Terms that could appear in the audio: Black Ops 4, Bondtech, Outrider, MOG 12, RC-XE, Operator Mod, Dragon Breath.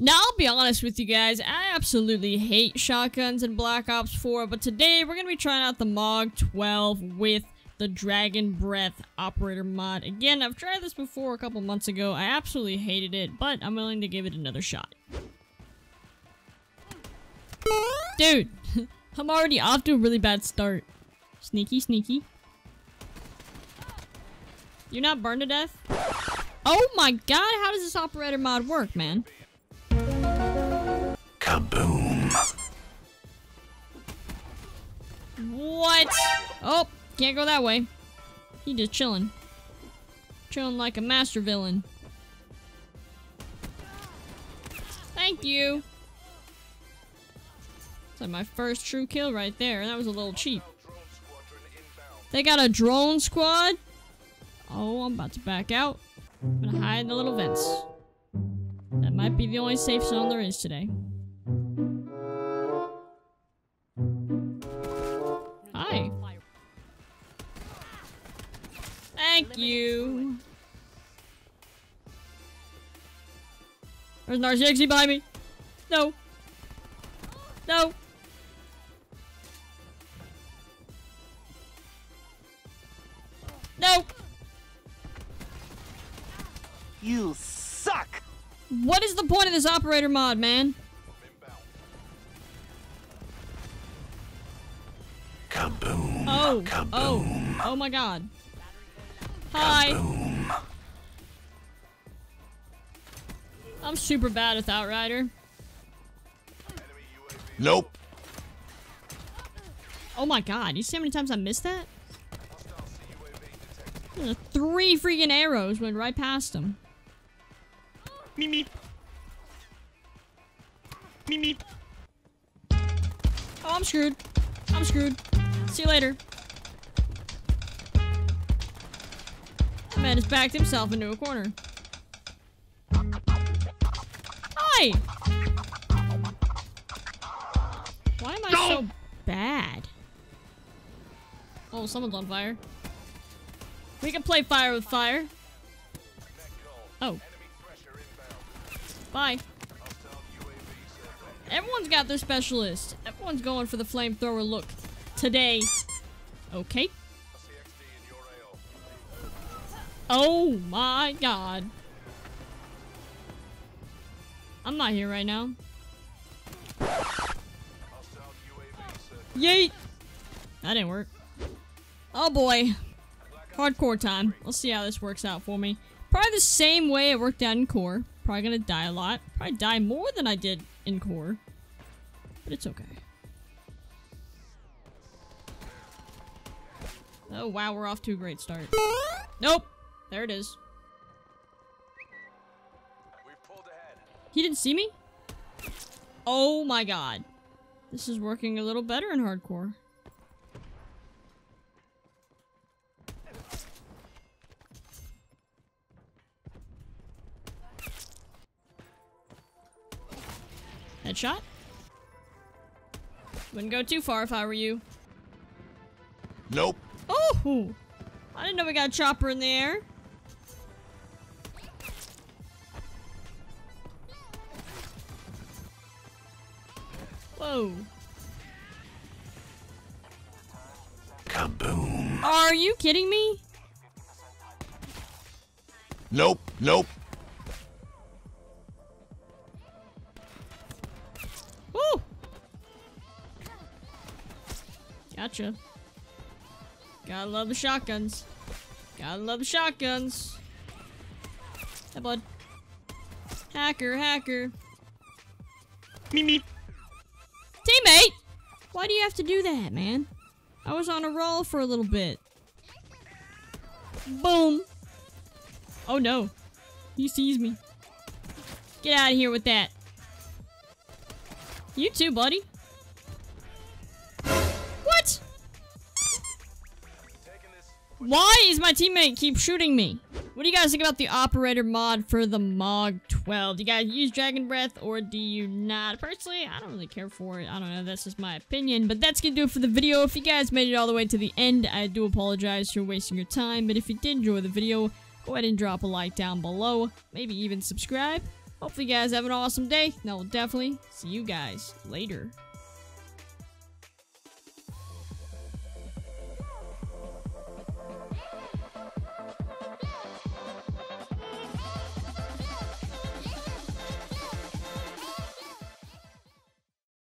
Now, I'll be honest with you guys, I absolutely hate shotguns in Black Ops 4, but today we're going to be trying out the MOG 12 with the Dragon Breath Operator Mod. Again, I've tried this before a couple months ago, I absolutely hated it, but I'm willing to give it another shot. Dude, I'm already off to a really bad start. Sneaky, sneaky. You're not burned to death? Oh my god, how does this Operator Mod work, man? Kaboom. What? Oh, can't go that way. He just chilling. Chilling like a master villain. Thank you. It's like my first true kill right there. That was a little cheap. They got a drone squad? Oh, I'm about to back out. I'm gonna hide in the little vents. That might be the only safe zone there is today. Hi. Thank you. There's an RC-XE behind me. No. No. No. You suck. What is the point of this Operator Mod, man? Kaboom. Oh, kaboom. Oh, oh my god. Hi. Kaboom. I'm super bad with Outrider. Nope. Oh my god, you see how many times I missed that? 3 freaking arrows went right past him. Meep meep. Meep meep. Oh, I'm screwed. I'm screwed. See you later. The man has backed himself into a corner. Hi! Why am I so bad? Oh, someone's on fire. We can play fire with fire. Oh. Bye. Everyone's got their specialist. Everyone's going for the flamethrower look today. Okay. Oh my god. I'm not here right now. Yeet! That didn't work. Oh boy. Hardcore time. We'll see how this works out for me. Probably the same way it worked out in core. Probably gonna die a lot. Probably die more than I did in core. But it's okay. Oh wow, we're off to a great start. Nope. There it is. He didn't see me? Oh my god. This is working a little better in hardcore. Headshot? Wouldn't go too far if I were you. Nope. Oh! I didn't know we got a chopper in the air. Whoa. Kaboom. Are you kidding me? Nope, nope. Woo! Gotcha. Gotta love the shotguns. Gotta love the shotguns. Hey, bud. Hacker, hacker. Meep, meep. Teammate! Why do you have to do that, man? I was on a roll for a little bit. Boom. Oh no. He sees me. Get out of here with that. You too, buddy. What? Why is my teammate keep shooting me? What do you guys think about the Operator Mod for the MOG 12? Do you guys use Dragon Breath or do you not? Personally, I don't really care for it. I don't know. That's just my opinion. But that's going to do it for the video. If you guys made it all the way to the end, I do apologize for wasting your time. But if you did enjoy the video, go ahead and drop a like down below. Maybe even subscribe. Hopefully you guys have an awesome day. No, definitely see you guys later.